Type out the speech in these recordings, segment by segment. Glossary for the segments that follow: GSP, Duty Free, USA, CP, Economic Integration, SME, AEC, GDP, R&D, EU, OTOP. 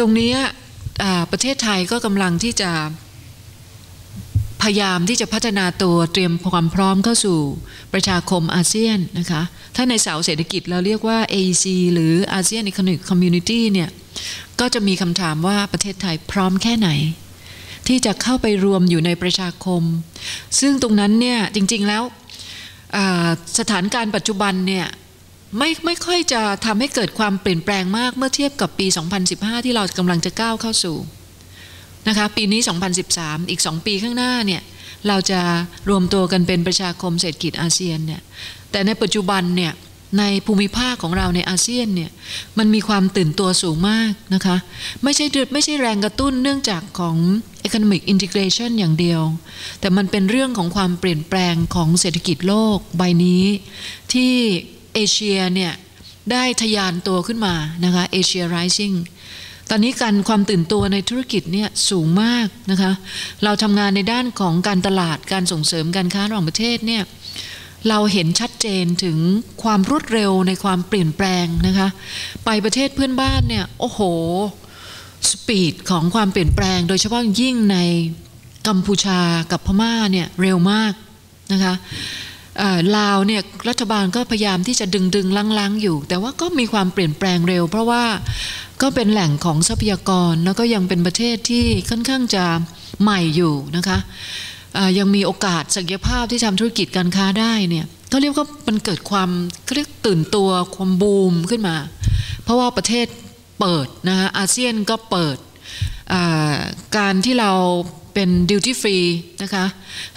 ตรงนี้ประเทศไทยก็กำลังที่จะพยายามที่จะพัฒนาตัวเตรียมความพร้อมเข้าสู่ประชาคมอาเซียนนะคะถ้าในเสาเศรษฐกิจเราเรียกว่า AEC หรือ ASEAN Economic Community เนี่ยก็จะมีคำถามว่าประเทศไทยพร้อมแค่ไหนที่จะเข้าไปรวมอยู่ในประชาคมซึ่งตรงนั้นเนี่ยจริงๆแล้วสถานการณ์ปัจจุบันเนี่ยไม่ค่อยจะทำให้เกิดความเปลี่ยนแปลงมากเมื่อเทียบกับปี 2015 ที่เรากำลังจะก้าวเข้าสู่นะคะปีนี้ 2013 อีก 2 ปีข้างหน้าเนี่ยเราจะรวมตัวกันเป็นประชาคมเศรษฐกิจอาเซียนเนี่ยแต่ในปัจจุบันเนี่ยในภูมิภาคของเราในอาเซียนเนี่ยมันมีความตื่นตัวสูงมากนะคะไม่ใช่แรงกระตุ้นเนื่องจากของ Economic Integration อย่างเดียวแต่มันเป็นเรื่องของความเปลี่ยนแปลงของเศรษฐกิจโลกใบนี้ที่เอเชียเนี่ยได้ทะยานตัวขึ้นมานะคะเอเชีย rising ตอนนี้การความตื่นตัวในธุรกิจเนี่ยสูงมากนะคะเราทำงานในด้านของการตลาดการส่งเสริมการค้าระหว่างประเทศเนี่ยเราเห็นชัดเจนถึงความรวดเร็วในความเปลี่ยนแปลงนะคะไปประเทศเพื่อนบ้านเนี่ยโอ้โหสปีดของความเปลี่ยนแปลงโดยเฉพาะยิ่งในกัมพูชากับพม่าเนี่ยเร็วมากนะคะลาวเนี่ยรัฐบาลก็พยายามที่จะดึงล้างๆอยู่แต่ว่าก็มีความเปลี่ยนแปลงเร็วเพราะว่าก็เป็นแหล่งของทรัพยากรแล้วก็ยังเป็นประเทศที่ค่อนข้างจะใหม่อยู่นะคะยังมีโอกาสศักยภาพที่ทำธุรกิจการค้าได้เนี่ยก็เรียกว่ามันเกิดความเรียกตื่นตัวความบูมขึ้นมาเพราะว่าประเทศเปิดนะคะอาเซียนก็เปิดการที่เราเป็น Duty Free นะคะ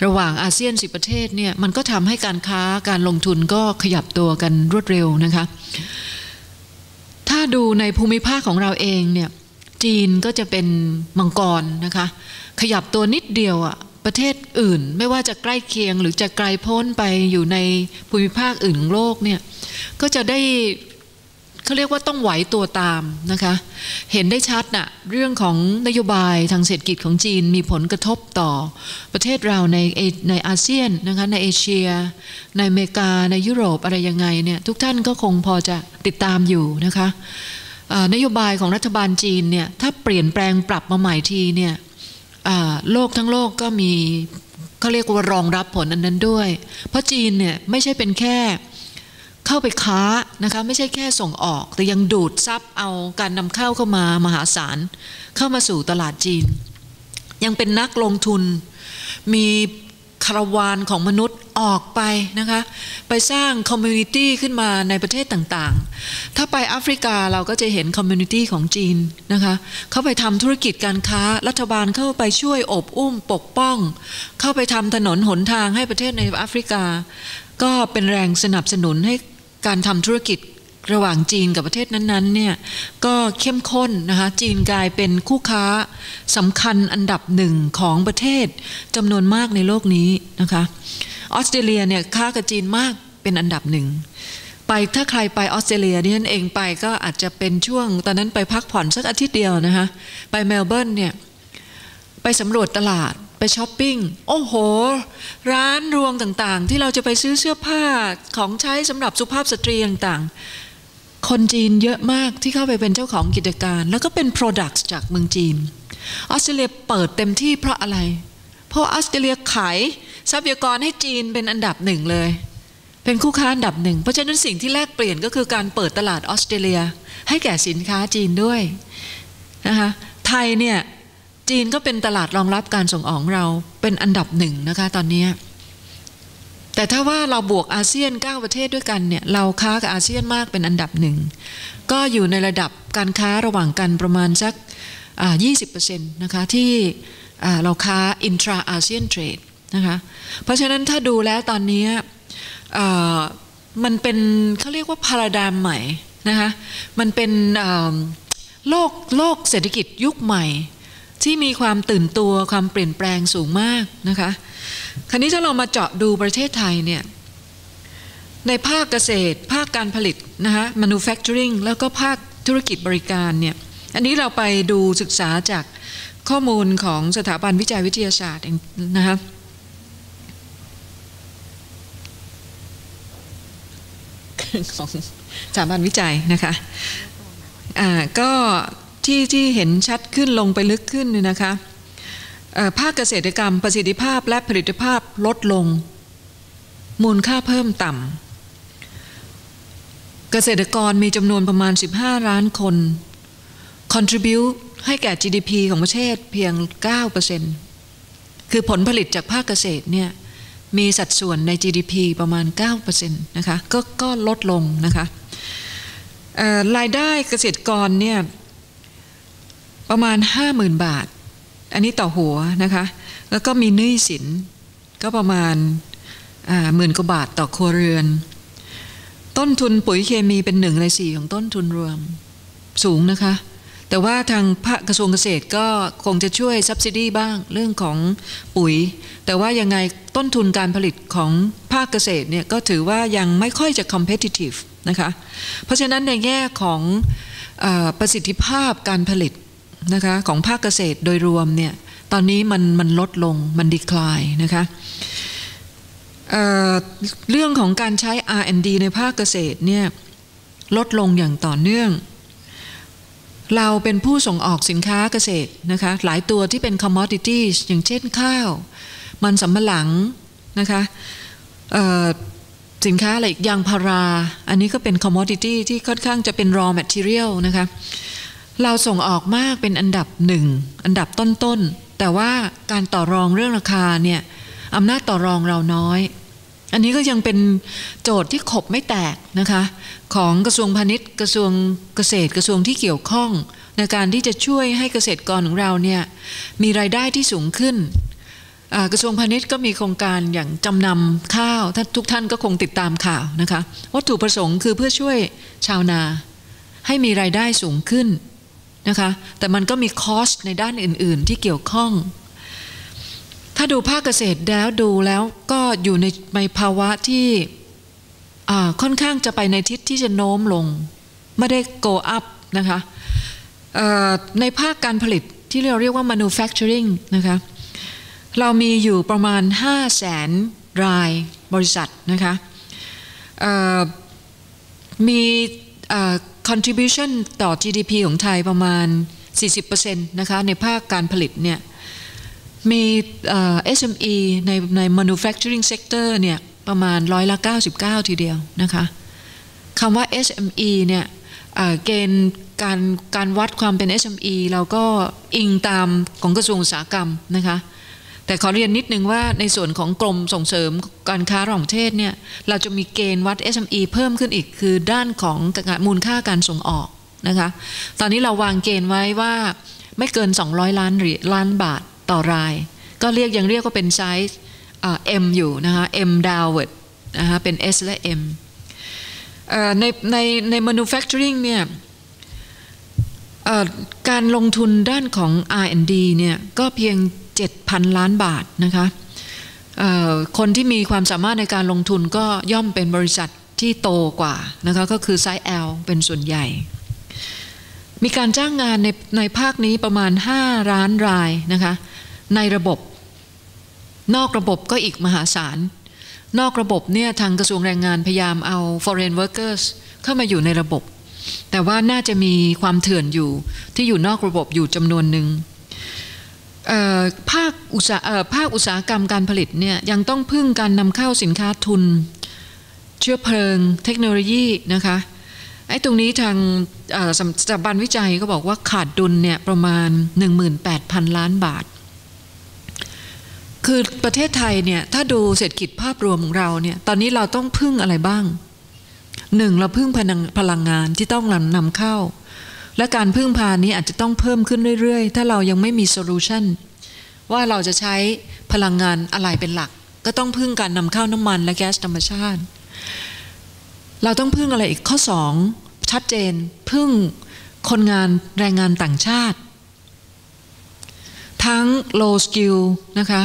ระหว่างอาเซียน10 ประเทศเนี่ยมันก็ทำให้การค้าการลงทุนก็ขยับตัวกันรวดเร็วนะคะถ้าดูในภูมิภาคของเราเองเนี่ยจีนก็จะเป็นมังกรนะคะขยับตัวนิดเดียวอ่ะประเทศอื่นไม่ว่าจะใกล้เคียงหรือจะไกลโพ้นไปอยู่ในภูมิภาคอื่นของโลกเนี่ยก็จะได้เขาเรียกว่าต้องไหวตัวตามนะคะเห็นได้ชัดน่ะเรื่องของนโยบายทางเศรษฐกิจของจีนมีผลกระทบต่อประเทศเราในอาเซียนนะคะในเอเชียในอเมริกาในยุโรปอะไรยังไงเนี่ยทุกท่านก็คงพอจะติดตามอยู่นะคะนโยบายของรัฐบาลจีนเนี่ยถ้าเปลี่ยนแปลงปรับมาใหม่ทีเนี่ยโลกทั้งโลกก็มีเขาเรียกว่ารองรับผลอันนั้นด้วยเพราะจีนเนี่ยไม่ใช่เป็นแค่เข้าไปค้านะคะไม่ใช่แค่ส่งออกแต่ยังดูดซับเอาการนำเข้าเข้ามามหาศาลเข้ามาสู่ตลาดจีนยังเป็นนักลงทุนมีคาราวานของมนุษย์ออกไปนะคะไปสร้างคอมมูนิตี้ขึ้นมาในประเทศต่างๆถ้าไปแอฟริกาเราก็จะเห็นคอมมูนิตี้ของจีนนะคะเข้าไปทำธุรกิจการค้ารัฐบาลเข้าไปช่วยอบอุ้มปกป้องเข้าไปทำถนนหนทางให้ประเทศในแอฟริกาก็เป็นแรงสนับสนุนให้การทำธุรกิจระหว่างจีนกับประเทศนั้นๆเนี่ยก็เข้มข้นนะคะจีนกลายเป็นคู่ค้าสำคัญอันดับหนึ่งของประเทศจำนวนมากในโลกนี้นะคะออสเตรเลียเนี่ยค้ากับจีนมากเป็นอันดับหนึ่งไปถ้าใครไปออสเตรเลียดิฉันเองไปก็อาจจะเป็นช่วงตอนนั้นไปพักผ่อนสักอาทิตย์เดียวนะคะไปเมลเบิร์นเนี่ยไปสำรวจตลาดไปช้อปปิ้งโอ้โหร้านรวงต่างๆที่เราจะไปซื้อเสื้อผ้าของใช้สำหรับสุภาพสตรีต่างๆคนจีนเยอะมากที่เข้าไปเป็นเจ้าของกิจการแล้วก็เป็น products จากเมืองจีนออสเตรเลียเปิดเต็มที่เพราะอะไรเพราะออสเตรเลียขายทรัพยากรให้จีนเป็นอันดับหนึ่งเลยเป็นคู่ค้าอันดับหนึ่งเพราะฉะนั้นสิ่งที่แลกเปลี่ยนก็คือการเปิดตลาดออสเตรเลียให้แก่สินค้าจีนด้วยนะคะไทยเนี่ยจีนก็เป็นตลาดรองรับการส่งออกเราเป็นอันดับหนึ่งนะคะตอนนี้แต่ถ้าว่าเราบวกอาเซียน9 ประเทศด้วยกันเนี่ยเราค้ากับอาเซียนมากเป็นอันดับหนึ่งก็อยู่ในระดับการค้าระหว่างกันประมาณสัก 20% นะคะที่เราค้า intra ASEAN trade นะคะเพราะฉะนั้นถ้าดูแล้วตอนนี้มันเป็นเขาเรียกว่า paradigm ใหม่นะคะมันเป็นโลกเศรษฐกิจยุคใหม่ที่มีความตื่นตัวความเปลี่ยนแปลงสูงมากนะคะคราวนี้ถ้าเรามาเจาะดูประเทศไทยเนี่ยในภาคเกษตรภาคการผลิตนะคะ manufacturing แล้วก็ภาคธุรกิจบริการเนี่ยอันนี้เราไปดูศึกษาจากข้อมูลของสถาบันวิจัยวิทยาศาสตร์นะคะของสถาบันวิจัยนะคะก็ ที่เห็นชัดขึ้นลงไปลึกขึ้นเนี่ยนะคะภาคเกษตรกรรมประสิทธิภาพและผลิตภาพลดลงมูลค่าเพิ่มต่ำเกษตรกรมีจำนวนประมาณ15ล้านคน contribute ให้แก่ GDP ของประเทศเพียง 9% คือผลผลิตจากภาคเกษตรเนี่ยมีสัดส่วนใน GDP ประมาณ 9% นะคะก็ลดลงนะคะรายได้เกษตรกรเนี่ยประมาณ 50,000 บาทอันนี้ต่อหัวนะคะแล้วก็มีหนี้สินก็ประมาณ10,000 กว่าบาทต่อครัวเรือนต้นทุนปุ๋ยเคมีเป็น1/4ของต้นทุนรวมสูงนะคะแต่ว่าทางภาคกระทรวงเกษตรก็คงจะช่วยซับซิดี้บ้างเรื่องของปุ๋ยแต่ว่ายังไงต้นทุนการผลิตของภาคเกษตรเนี่ยก็ถือว่ายังไม่ค่อยจะ competitive นะคะเพราะฉะนั้นในแง่ของประสิทธิภาพการผลิตนะคะของภาคเกษตรโดยรวมเนี่ยตอนนี้มันลดลงมัน decline นะคะเรื่องของการใช้ R&D ในภาคเกษตรเนี่ยลดลงอย่างต่อเนื่องเราเป็นผู้ส่งออกสินค้าเกษตรนะคะหลายตัวที่เป็น commodities อย่างเช่นข้าวมันสำปะหลังนะคะสินค้าอะไรยางพาราอันนี้ก็เป็น commodity ที่ค่อนข้างจะเป็น raw material นะคะเราส่งออกมากเป็นอันดับ1อันดับต้นๆแต่ว่าการต่อรองเรื่องราคาเนี่ยอำนาจต่อรองเราน้อยอันนี้ก็ยังเป็นโจทย์ที่ขบไม่แตกนะคะของกระทรวงพาณิชย์กระทรวงเกษตรกระทรวงที่เกี่ยวข้องในการที่จะช่วยให้เกษตรกรของเราเนี่ยมีรายได้ที่สูงขึ้นกระทรวงพาณิชย์ก็มีโครงการอย่างจำนำข้าวทุกท่านก็คงติดตามข่าวนะคะวัตถุประสงค์คือเพื่อช่วยชาวนาให้มีรายได้สูงขึ้นนะคะแต่มันก็มีคอสในด้านอื่นๆที่เกี่ยวข้องถ้าดูภาคเกษตรแล้วดูแล้วก็อยู่ในภาวะที่ค่อนข้างจะไปในทิศที่จะโน้มลงไม่ได้ go up นะคะในภาคการผลิตที่เราเรียกว่า manufacturing นะคะเรามีอยู่ประมาณ 500,000 รายบริษัทนะคะมี contribution ต่อ GDP ของไทยประมาณ 40% นะคะในภาคการผลิตเนี่ยมี SME ใน manufacturing sector เนี่ยประมาณ99%ทีเดียวนะคะคำว่า SME เนี่ยเกณฑ์การวัดความเป็น SME เราก็อิงตามของกระทรวงอุตสาหกรรมนะคะแต่ขอเรียนนิดนึงว่าในส่วนของกรมส่งเสริมการค้าระหว่างประเทศเนี่ยเราจะมีเกณฑ์วัด SME เพิ่มขึ้นอีกคือด้านของมูลค่าการส่งออกนะคะตอนนี้เราวางเกณฑ์ไว้ว่าไม่เกิน200 ล้านบาทต่อรายก็ยังเรียกว่าเป็นไซส์M อยู่นะคะ M downward นะคะเป็น S และ M ใน manufacturing เนี่ยการลงทุนด้านของ R&D เนี่ยก็เพียง 7,000 ล้านบาทนะคะคนที่มีความสามารถในการลงทุนก็ย่อมเป็นบริษัทที่โตกว่านะคะก็คือไซส์ L เป็นส่วนใหญ่มีการจ้างงานในภาคนี้ประมาณ5 ล้านรายนะคะในระบบนอกระบบก็อีกมหาศาลนอกระบบเนี่ยทางกระทรวงแรงงานพยายามเอา foreign workers เข้ามาอยู่ในระบบแต่ว่าน่าจะมีความเถื่อนอยู่ที่อยู่นอกระบบอยู่จำนวนหนึ่งภาคอุตสาหกรรมการผลิตเนี่ยยังต้องพึ่งการนำเข้าสินค้าทุนเชื้อเพลิงเทคโนโลยีนะคะไอ้ตรงนี้ทางสถาบันวิจัยก็บอกว่าขาดดุลเนี่ยประมาณ 18,000 ล้านบาทคือประเทศไทยเนี่ยถ้าดูเศรษฐกิจภาพรวมของเราเนี่ยตอนนี้เราต้องพึ่งอะไรบ้าง1เราพึ่งพลังงานที่ต้องนำเข้าและการพึ่งพานี้อาจจะต้องเพิ่มขึ้นเรื่อยๆถ้าเรายังไม่มีโซลูชันว่าเราจะใช้พลังงานอะไรเป็นหลักก็ต้องพึ่งการนำเข้าน้ำมันและแก๊สธรรมชาติเราต้องพึ่งอะไรอีกข้อ2ชัดเจนพึ่งคนงานแรงงานต่างชาติทั้ง low skill นะคะ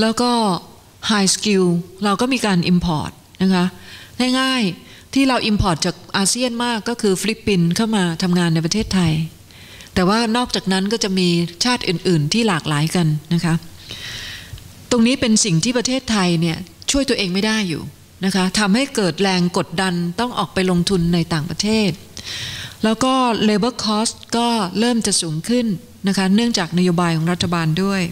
แล้วก็ high skill เราก็มีการ import นะคะง่ายๆที่เรา import จากอาเซียนมากก็คือฟิลิปปินส์เข้ามาทำงานในประเทศไทยแต่ว่านอกจากนั้นก็จะมีชาติอื่นๆที่หลากหลายกันนะคะตรงนี้เป็นสิ่งที่ประเทศไทยเนี่ยช่วยตัวเองไม่ได้อยู่นะคะทำให้เกิดแรงกดดันต้องออกไปลงทุนในต่างประเทศ แล้วก็ labor cost ก็เริ่มจะสูงขึ้นนะคะเนื่องจากนโยบายของรัฐบาลด้วย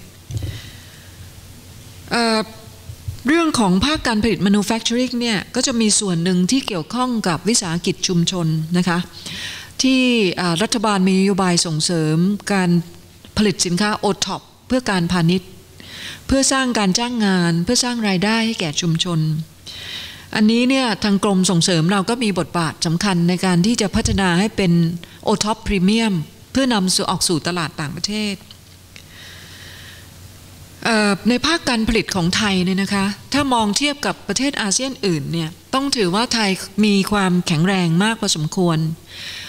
เรื่องของภาคการผลิต manufacturing เนี่ยก็จะมีส่วนหนึ่งที่เกี่ยวข้องกับวิสาหกิจชุมชนนะคะที่รัฐบาลมีนโยบายส่งเสริมการผลิตสินค้า OTOP เพื่อการพาณิชย์เพื่อสร้างการจ้างงานเพื่อสร้างรายได้ให้แก่ชุมชนอันนี้เนี่ยทางกรมส่งเสริมเราก็มีบทบาทสำคัญในการที่จะพัฒนาให้เป็น OTOP Premium เพื่อนำสู่ออกสู่ตลาดต่างประเทศในภาคการผลิตของไทยเนี่ยนะคะถ้ามองเทียบกับประเทศอาเซียนอื่นเนี่ยต้องถือว่าไทยมีความแข็งแรงมากพอสมควร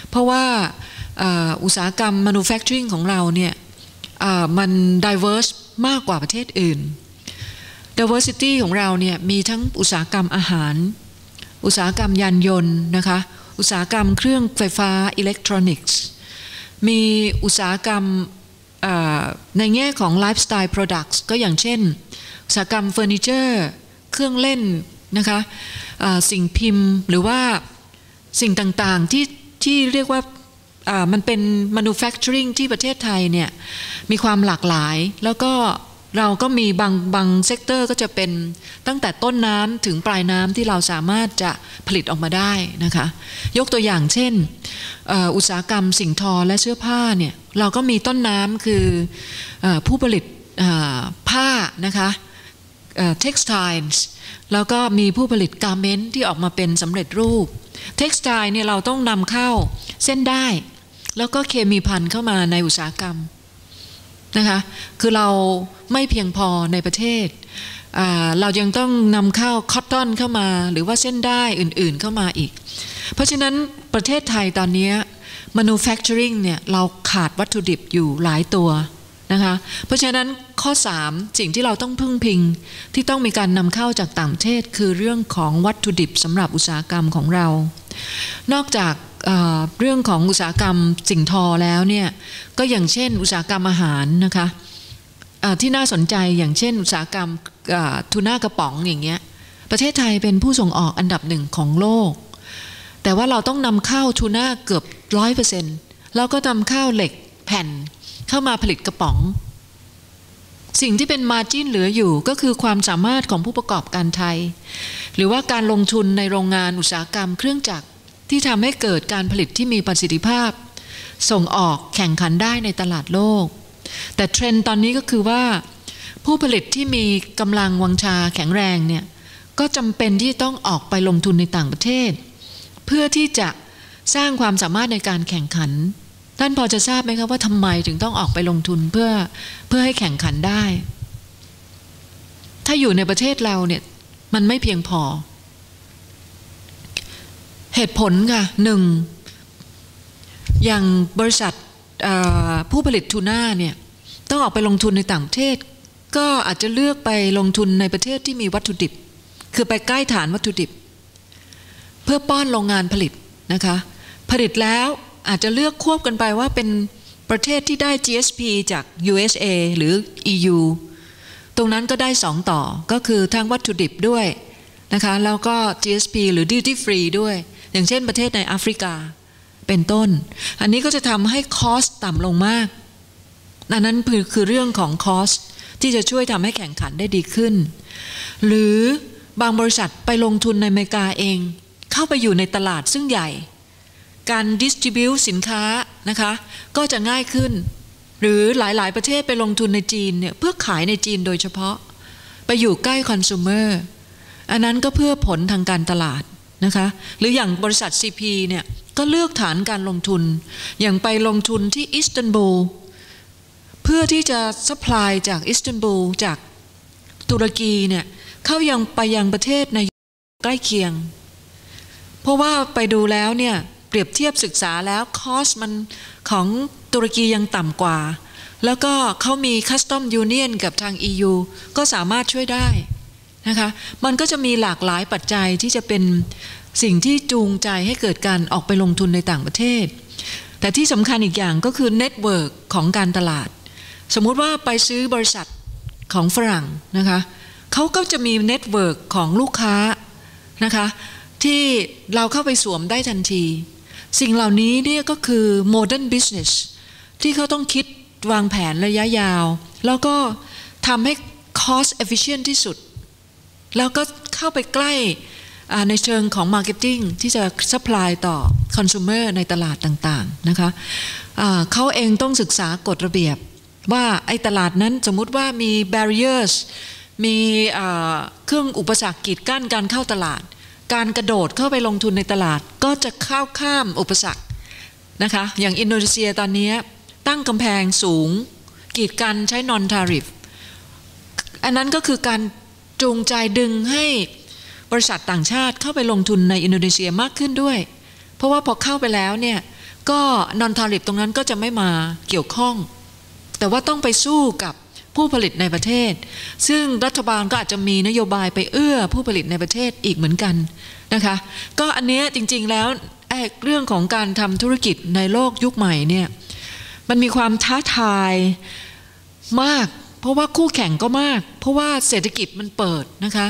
เพราะว่าอุตสาหกรรม manufacturing ของเราเนี่ยมัน diverse มากกว่าประเทศอื่น diversity ของเราเนี่ยมีทั้งอุตสาหกรรมอาหารอุตสาหกรรมยานยนต์นะคะอุตสาหกรรมเครื่องไฟฟ้า electronics มีอุตสาหกรรมในแง่ของ lifestyle products ก็อย่างเช่นอุตสาหกรรมเฟอร์นิเจอร์เครื่องเล่นนะคะสิ่งพิมพ์หรือว่าสิ่งต่างๆที่เรียกว่ามันเป็น manufacturing ที่ประเทศไทยเนี่ยมีความหลากหลายแล้วก็เราก็มีบางเซกเตอร์ก็จะเป็นตั้งแต่ต้นน้ำถึงปลายน้ำที่เราสามารถจะผลิตออกมาได้นะคะยกตัวอย่างเช่นอุตสาหกรรมสิ่งทอและเสื้อผ้าเนี่ยเราก็มีต้นน้ำคือผู้ผลิตผ้านะคะtextiles แล้วก็มีผู้ผลิต garment ที่ออกมาเป็นสำเร็จรูป textile เนี่ยเราต้องนำเข้าเส้นได้แล้วก็เคมีภัณฑ์เข้ามาในอุตสาหกรรมนะคะคือเราไม่เพียงพอในประเทศเรายังต้องนำเข้าคอตตอนเข้ามาหรือว่าเส้นได้อื่นๆเข้ามาอีกเพราะฉะนั้นประเทศไทยตอนนี้ manufacturing เนี่ยเราขาดวัตถุดิบอยู่หลายตัวนะคะเพราะฉะนั้นข้อ3สิ่งที่เราต้องพึ่งพิงที่ต้องมีการนำเข้าจากต่างประเทศคือเรื่องของวัตถุดิบสำหรับอุตสาหกรรมของเรานอกจากเรื่องของอุตสาหกรรมสิ่งทอแล้วเนี่ยก็อย่างเช่นอุตสาหกรรมอาหารนะคะที่น่าสนใจอย่างเช่นอุตสาหกรรมทูน่ากระป๋องอย่างเงี้ยประเทศไทยเป็นผู้ส่งออกอันดับหนึ่งของโลกแต่ว่าเราต้องนำเข้าทูน่าเกือบ 100% แล้วก็นำเข้าเหล็กแผ่นเข้ามาผลิตกระป๋องสิ่งที่เป็น margin เหลืออยู่ก็คือความสามารถของผู้ประกอบการไทยหรือว่าการลงทุนในโรงงานอุตสาหกรรมเครื่องจักรที่ทำให้เกิดการผลิตที่มีประสิทธิภาพส่งออกแข่งขันได้ในตลาดโลกแต่เทรนด์ตอนนี้ก็คือว่าผู้ผลิตที่มีกำลังวังชาแข็งแรงเนี่ยก็จำเป็นที่ต้องออกไปลงทุนในต่างประเทศเพื่อที่จะสร้างความสามารถในการแข่งขันท่านพอจะทราบไหมครับว่าทำไมถึงต้องออกไปลงทุนเพื่อให้แข่งขันได้ถ้าอยู่ในประเทศเราเนี่ยมันไม่เพียงพอเหตุผลค่ะ1อย่างบริษัทผู้ผลิตทูน่าเนี่ยต้องออกไปลงทุนในต่างประเทศก็อาจจะเลือกไปลงทุนในประเทศที่มีวัตถุดิบคือไปใกล้ฐานวัตถุดิบเพื่อป้อนโรงงานผลิตนะคะผลิตแล้วอาจจะเลือกควบกันไปว่าเป็นประเทศที่ได้ GSP จาก USA หรือ EU ตรงนั้นก็ได้2ต่อก็คือทั้งวัตถุดิบด้วยนะคะแล้วก็ GSP หรือ Duty Free ด้วยอย่างเช่นประเทศในแอฟริกาเป็นต้นอันนี้ก็จะทำให้คอสต่ำลงมากนั้นคือเรื่องของคอสที่จะช่วยทำให้แข่งขันได้ดีขึ้นหรือบางบริษัทไปลงทุนในอเมริกาเองเข้าไปอยู่ในตลาดซึ่งใหญ่การดิสทริบิวสินค้านะคะก็จะง่ายขึ้นหรือหลายๆประเทศไปลงทุนในจีนเนี่ยเพื่อขายในจีนโดยเฉพาะไปอยู่ใกล้คอน sumer อันนั้นก็เพื่อผลทางการตลาดนะคะหรืออย่างบริษัท CP เนี่ยก็เลือกฐานการลงทุนอย่างไปลงทุนที่อิสตันบูลเพื่อที่จะซัพพลายจากอิสตันบูลจากตุรกีเนี่ยเข้ายังไปยังประเทศในใกล้เคียงเพราะว่าไปดูแล้วเนี่ยเปรียบเทียบศึกษาแล้วคอสมันของตุรกียังต่ำกว่าแล้วก็เขามีคัสตอมยูเนียนกับทาง EU ก็สามารถช่วยได้นะคะมันก็จะมีหลากหลายปัจจัยที่จะเป็นสิ่งที่จูงใจให้เกิดการออกไปลงทุนในต่างประเทศแต่ที่สำคัญอีกอย่างก็คือเน็ตเวิร์กของการตลาดสมมุติว่าไปซื้อบริษัทของฝรั่งนะคะเขาก็จะมีเน็ตเวิร์กของลูกค้านะคะที่เราเข้าไปสวมได้ทันที สิ่งเหล่านี้เนี่ยก็คือ modern business ที่เขาต้องคิดวางแผนระยะยาวแล้วก็ทำให้ cost efficient ที่สุดแล้วก็เข้าไปใกล้ในเชิงของ marketing ที่จะ supply ต่อ consumer ในตลาดต่างๆนะคะเขาเองต้องศึกษากฎระเบียบว่าไอ้ตลาดนั้นสมมุติว่ามี barriers มีเครื่องอุปสรรคกีดกั้นการเข้าตลาดการกระโดดเข้าไปลงทุนในตลาดก็จะเข้าข้ามอุปสรรคนะคะอย่างอินโดนีเซียตอนนี้ตั้งกำแพงสูงกีดกันใช้ non tariff อันนั้นก็คือการจูงใจดึงให้บริษัทต่างชาติเข้าไปลงทุนในอินโดนีเซียมากขึ้นด้วยเพราะว่าพอเข้าไปแล้วเนี่ยก็ non tariff ตรงนั้นก็จะไม่มาเกี่ยวข้องแต่ว่าต้องไปสู้กับผู้ผลิตในประเทศซึ่งรัฐบาลก็อาจจะมีนโยบายไปเอื้อผู้ผลิตในประเทศอีกเหมือนกันนะคะก็อันนี้จริงๆแล้วเรื่องของการทำธุรกิจในโลกยุคใหม่เนี่ยมันมีความท้าทายมากเพราะว่าคู่แข่งก็มากเพราะว่าเศรษฐกิจมันเปิดนะคะ